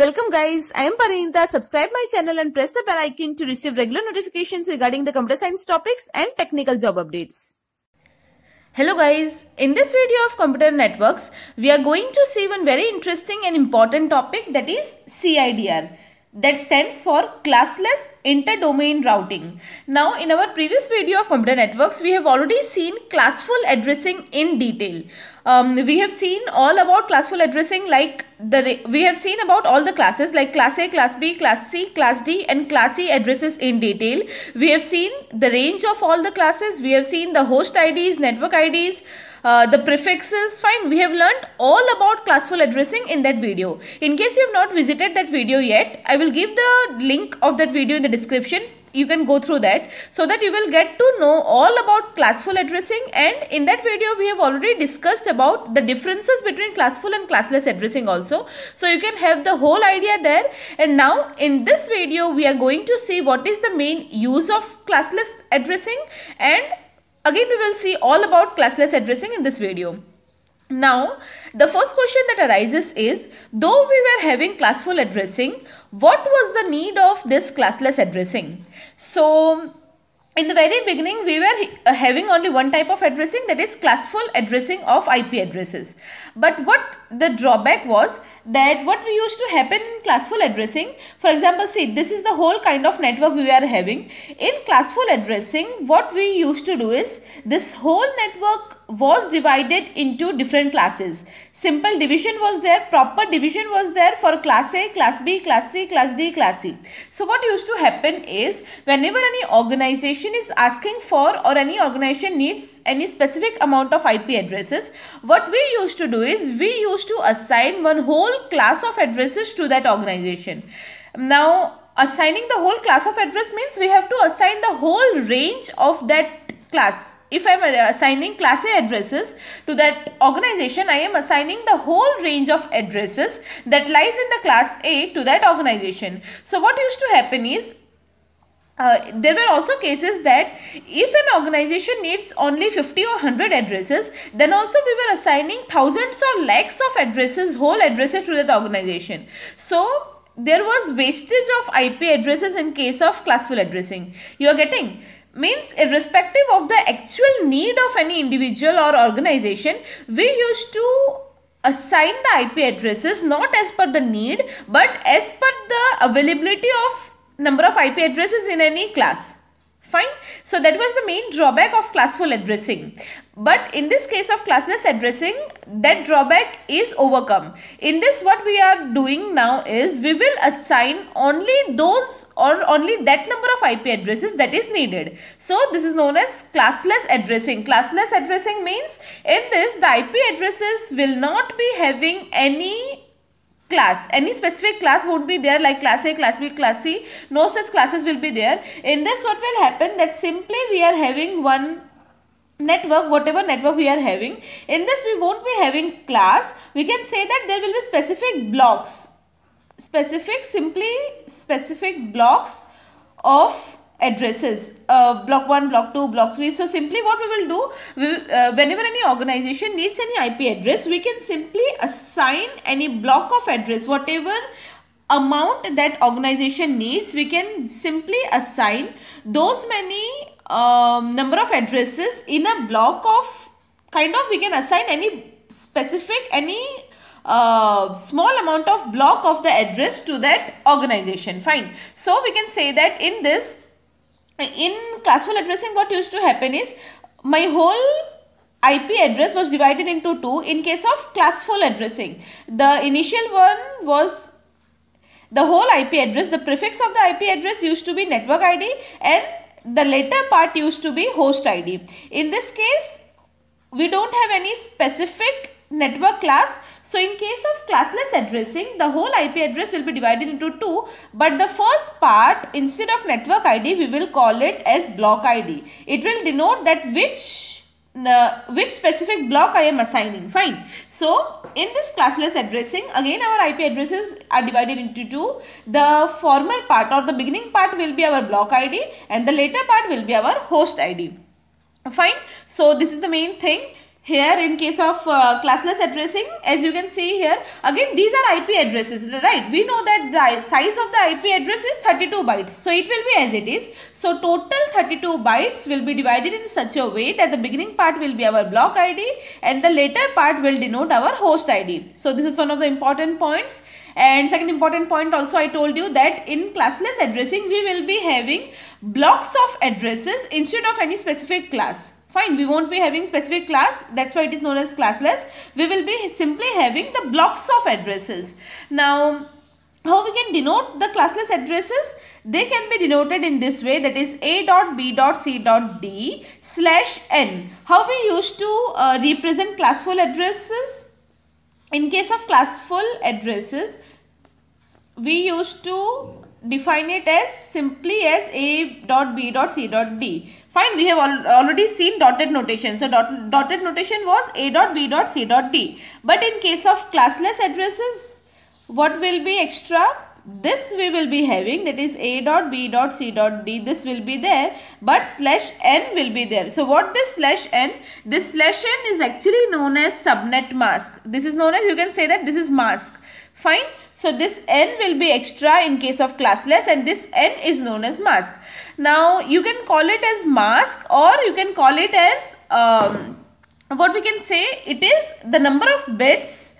Welcome guys, I am Parinita. Subscribe my channel and press the bell icon to receive regular notifications regarding the computer science topics and technical job updates. Hello guys, in this video of computer networks, we are going to see one very interesting and important topic, that is CIDR. That stands for Classless Interdomain Routing. Now, in our previous video of computer networks, we have already seen classful addressing in detail. We have seen all about classful addressing, like we have seen about all the classes like class A, class B, class C, class D and class E addresses in detail. We have seen the range of all the classes. We have seen the host IDs, network IDs. The prefixes, fine, we have learned all about classful addressing in that video. In case you have not visited that video yet, I will give the link of that video in the description. You can go through that so that you will get to know all about classful addressing, and in that video we have already discussed about the differences between classful and classless addressing also. So you can have the whole idea there, and now in this video we are going to see what is the main use of classless addressing, and again, we will see all about classless addressing in this video. Now, the first question that arises is, though we were having classful addressing, what was the need of this classless addressing? So, in the very beginning, we were having only one type of addressing, that is classful addressing of IP addresses. But what the drawback was, that what we used to happen in classful addressing, for example, see, this is the whole kind of network we are having. In classful addressing, what we used to do is, this whole network was divided into different classes. Simple division was there, proper division was there for class A, class B, class C, class D, class E. So what used to happen is, whenever any organization is asking for, or any organization needs any specific amount of IP addresses, what we used to do is, we used to assign one whole class of addresses to that organization. Now, assigning the whole class of address means we have to assign the whole range of that class. If I am assigning class A addresses to that organization, I am assigning the whole range of addresses that lies in the class A to that organization. So what used to happen is, there were also cases that if an organization needs only 50 or 100 addresses, then also we were assigning thousands or lakhs of addresses, whole addresses to that organization. So there was wastage of IP addresses in case of classful addressing. You are getting? Means irrespective of the actual need of any individual or organization, we used to assign the IP addresses not as per the need but as per the availability of number of IP addresses in any class. Fine. So that was the main drawback of classful addressing. But in this case of classless addressing, that drawback is overcome. In this, what we are doing now is, we will assign only those or only that number of IP addresses that is needed. So this is known as classless addressing. Classless addressing means, in this, the IP addresses will not be having any class. Any specific class won't be there, like class A, class B, class C. No such classes will be there. In this, what will happen, that simply we are having one network, whatever network we are having. In this, we won't be having class. We can say that there will be specific blocks. Specific blocks of addresses, block 1, block 2, block 3. So simply what we will do, whenever any organization needs any IP address, we can simply assign any block of address, whatever amount that organization needs, we can simply assign those many number of addresses in a block of, we can assign any specific, small amount of block of the address to that organization. Fine. So we can say that in this, in classful addressing, what used to happen is, my whole IP address was divided into two. In case of classful addressing, the initial one was the whole IP address. The prefix of the IP address used to be network ID, and the later part used to be host ID. In this case, we don't have any specific network class. So in case of classless addressing, the whole IP address will be divided into two, but the first part, instead of network ID, we will call it as block ID. It will denote that which specific block I am assigning. Fine. So in this classless addressing, again our IP addresses are divided into two. The former part or the beginning part will be our block ID, and the later part will be our host ID. Fine. So this is the main thing. Here in case of classless addressing, as you can see here, again these are IP addresses, right? We know that the size of the IP address is 32 bytes. So it will be as it is. So total 32 bytes will be divided in such a way that the beginning part will be our block ID and the later part will denote our host ID. So this is one of the important points. And second important point also, I told you that in classless addressing, we will be having blocks of addresses instead of any specific class. Fine, we won't be having specific class, that's why it is known as classless. We will be simply having the blocks of addresses. Now, how we can denote the classless addresses? They can be denoted in this way, that is a.b.c.d/n. How we used to represent classful addresses? In case of classful addresses, we used to define it as simply as a.b.c.d. Fine, we have already seen dotted notation. So dotted notation was a.b.c.d. But in case of classless addresses, what will be extra? This we will be having, that is a.b.c.d. This will be there, but /n will be there. So what this /n? This /n is actually known as subnet mask. This is known as, you can say that this is mask. Fine. So this n will be extra in case of classless, and this n is known as mask. Now you can call it as mask, or you can call it as what we can say, it is the number of bits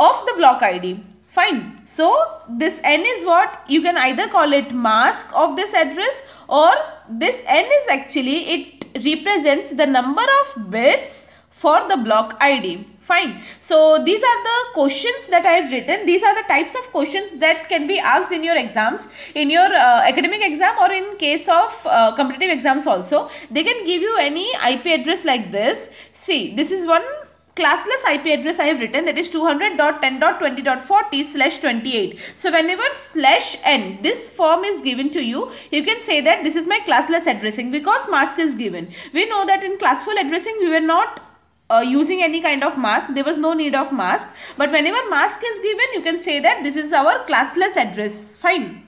of the block ID. Fine. So this n is what, you can either call it mask of this address, or this n is actually, it represents the number of bits for the block ID. Fine. So these are the questions that I have written. These are the types of questions that can be asked in your exams, in your academic exam, or in case of competitive exams also. They can give you any IP address like this. See, this is one classless IP address I have written, that is 200.10.20.40/28. So whenever /n, this form is given to you, you can say that this is my classless addressing, because mask is given. We know that in classful addressing, we were not using any kind of mask. There was no need of mask. But whenever mask is given, you can say that this is our classless address. Fine.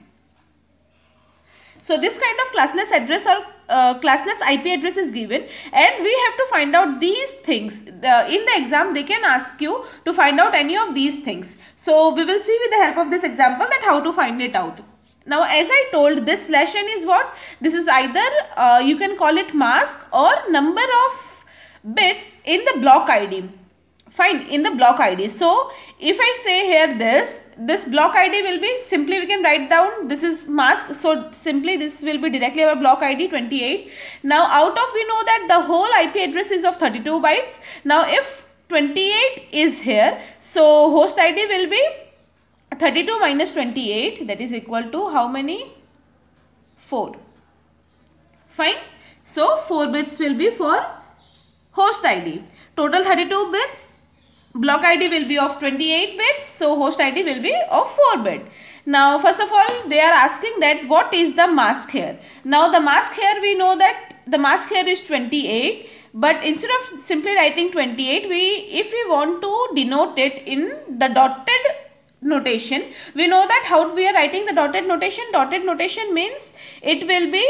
So this kind of classless address or classless IP address is given, and we have to find out these things. In the exam, they can ask you to find out any of these things. So we will see with the help of this example that how to find it out. Now, as I told, this /n is what? This is either you can call it mask or number of bits in the block ID. Fine, in the block ID. So if I say here this block ID will be, simply we can write down this is mask. So simply this will be directly our block ID 28. Now out of, we know that the whole IP address is of 32 bytes. Now if 28 is here, so host ID will be 32 minus 28, that is equal to how many? 4. Fine. So 4 bits will be for host ID. Total 32 bits. Block ID will be of 28 bits. So host ID will be of 4 bit. Now first of all, they are asking that what is the mask here. Now the mask here, we know that the mask here is 28. But instead of simply writing 28, if we want to denote it in the dotted notation, we know that how we are writing the dotted notation. Dotted notation means it will be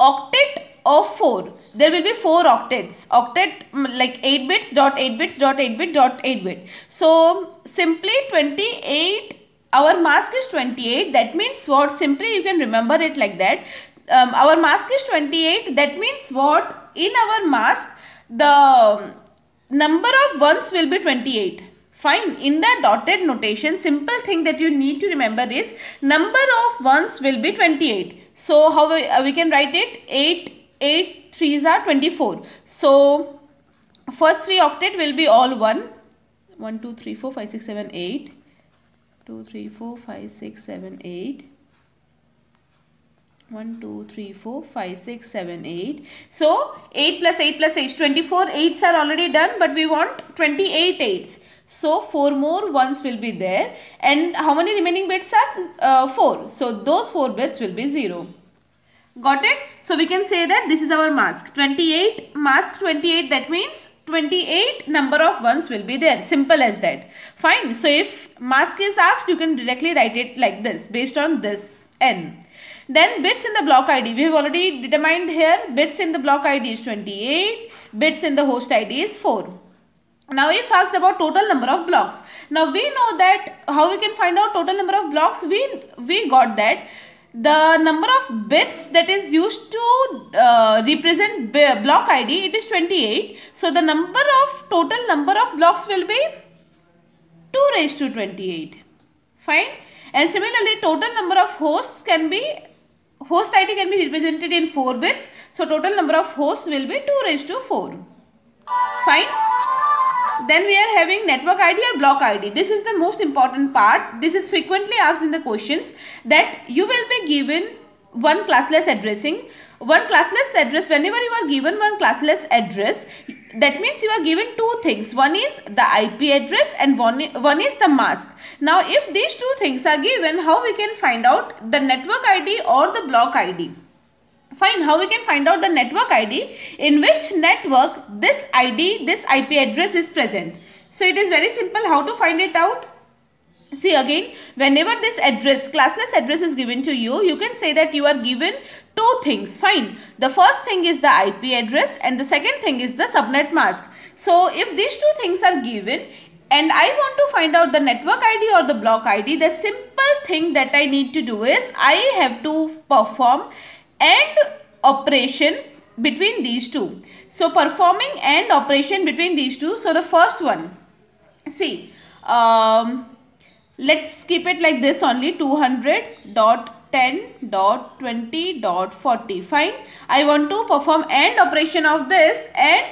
octet of 4. There will be 4 octets. Octet like 8 bits, dot 8 bits, dot 8 bit, dot 8 bit. So simply 28, our mask is 28. That means what? Simply you can remember it like that. Our mask is 28. That means what? In our mask, the number of ones will be 28. Fine. In the dotted notation, simple thing that you need to remember is number of ones will be 28. So how we can write it? 8 3s are 24. So first 3 octet will be all 1, 2, 3, 4, 5, 6, 7, 8, 2, 3, 4, 5, 6, 7, 8, 1, 2, 3, 4, 5, 6, 7, 8. So 8 plus 8 plus 8, 24 8s are already done, but we want 28 8s. So 4 more ones will be there, and how many remaining bits are 4. So those 4 bits will be 0. Got it? So we can say that this is our mask. 28, mask 28, that means 28 number of ones will be there. Simple as that. Fine. So if mask is asked, you can directly write it like this based on this n. Then bits in the block ID. We have already determined here bits in the block ID is 28. bits in the host ID is 4. Now if asked about total number of blocks, now we know that how we can find out total number of blocks, we got that the number of bits that is used to represent block ID, it is 28. So the number of total number of blocks will be 2 raised to 28. Fine. And similarly, total number of hosts can be, host ID can be represented in 4 bits. So total number of hosts will be 2 raised to 4. Fine. Then we are having network ID or block ID. This is the most important part. This is frequently asked in the questions, that you will be given one classless addressing. One classless address, whenever you are given one classless address, that means you are given two things. One is the IP address and one is the mask. Now if these two things are given, how we can find out the network ID or the block ID? Fine, how we can find out the network ID, in which network this ID, this IP address is present. So it is very simple how to find it out. See again, whenever this address, classless address is given to you, you can say that you are given two things. Fine, the first thing is the IP address and the second thing is the subnet mask. So if these two things are given and I want to find out the network ID or the block ID, the simple thing that I need to do is I have to perform AND operation between these two. So performing AND operation between these two. So the first one, see, let's keep it like this only, 200.10.20.40. Fine. I want to perform AND operation of this and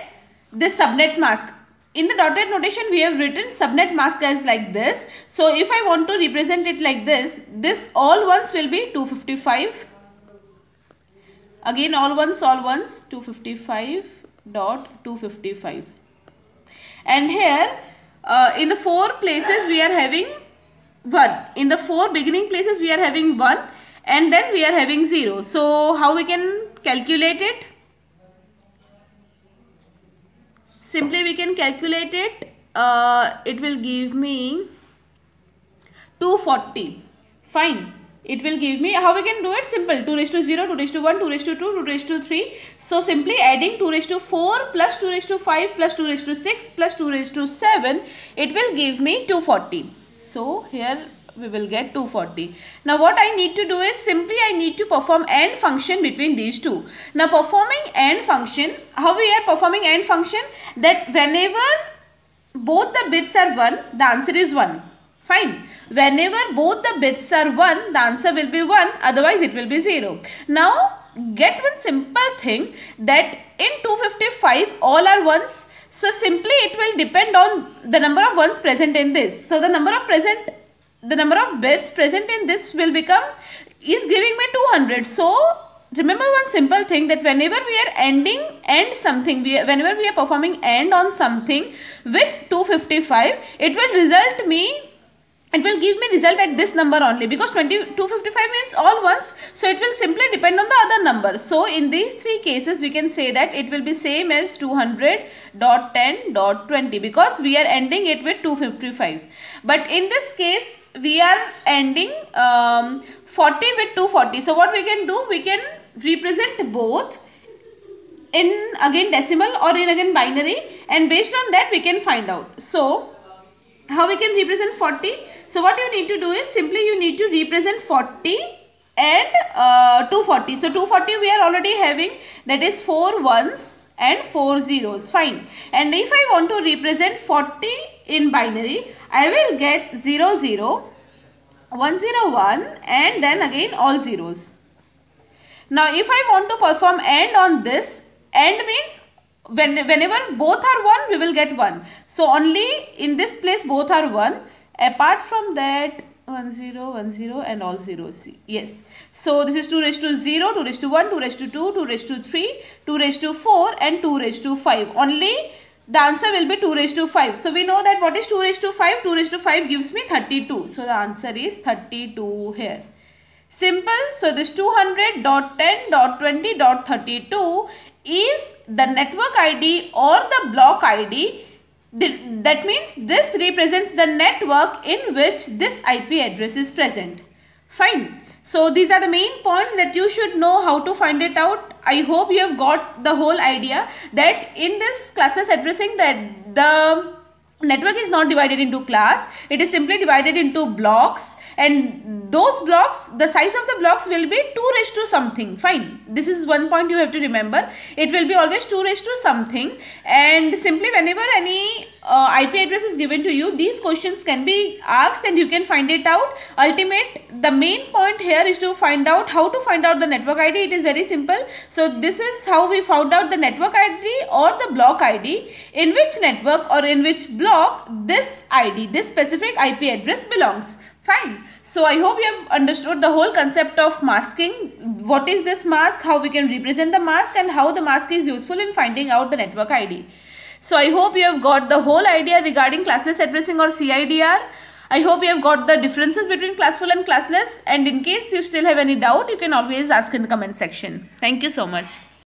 this subnet mask. In the dotted notation we have written subnet mask as like this. So if I want to represent it like this, this all ones will be 255. Again all ones 255.255, and here in the four places we are having 1, in the four beginning places we are having 1 and then we are having 0. So how we can calculate it? Simply we can calculate it, it will give me 240. Fine. It will give me, how we can do it? Simple, 2 raised to 0, 2 raised to 1, 2 raised to 2, 2 raised to 3. So simply adding 2 raised to 4 plus 2 raised to 5 plus 2 raised to 6 plus 2 raised to 7. It will give me 240. So here we will get 240. Now what I need to do is simply I need to perform AND function between these two. Now performing AND function, how we are performing AND function? That whenever both the bits are 1, the answer is 1. Fine. Whenever both the bits are 1, the answer will be 1, otherwise it will be 0. Now get one simple thing, that in 255 all are 1s. So simply it will depend on the number of 1s present in this. So the number of present, the number of bits present in this will become, is giving me 200. So remember one simple thing, that whenever we are ending AND something, whenever we are performing AND on something with 255, it will result me, it will give me result at this number only, because 255 means all 1s. So it will simply depend on the other number. So in these three cases we can say that it will be same as 200.10.20, because we are ending it with 255. But in this case we are ending 40 with 240. So what we can do, we can represent both in again decimal or in again binary, and based on that we can find out. So how we can represent 40? So what you need to do is simply you need to represent 40 and 240. So 240 we are already having, that is 4 1s and 4 0s. Fine. And if I want to represent 40 in binary, I will get 0 0 1 0 1 and then again all 0s. Now if I want to perform AND on this, AND means whenever both are 1 we will get 1. So only in this place both are 1, apart from that 1 0 1 0 and all 0s. Yes. So this is 2 raised to 0, 2 raised to 1, 2 raised to 2, 2 raised to 3, 2 raised to 4 and 2 raised to 5. Only the answer will be 2 raised to 5. So we know that what is 2 raised to 5? 2 raised to 5 gives me 32. So the answer is 32 here. Simple. So this 200.10.20.32 is the network ID or the block ID. That means this represents the network in which this IP address is present. Fine. So these are the main points that you should know how to find it out. I hope you have got the whole idea that in this classless addressing that the network is not divided into class, it is simply divided into blocks, and those blocks, the size of the blocks will be 2 raised to something. Fine, this is one point you have to remember. It will be always 2 raised to something, and simply whenever any IP address is given to you, these questions can be asked and you can find it out. Ultimate, the main point here is to find out how to find out the network ID. It is very simple. So this is how we found out the network ID or the block ID, in which network or in which block this ID, this specific IP address belongs. Fine. So I hope you have understood the whole concept of masking. What is this mask, how we can represent the mask, and how the mask is useful in finding out the network ID. So I hope you have got the whole idea regarding classless addressing or CIDR. I hope you have got the differences between classful and classless, and in case you still have any doubt, you can always ask in the comment section. Thank you so much.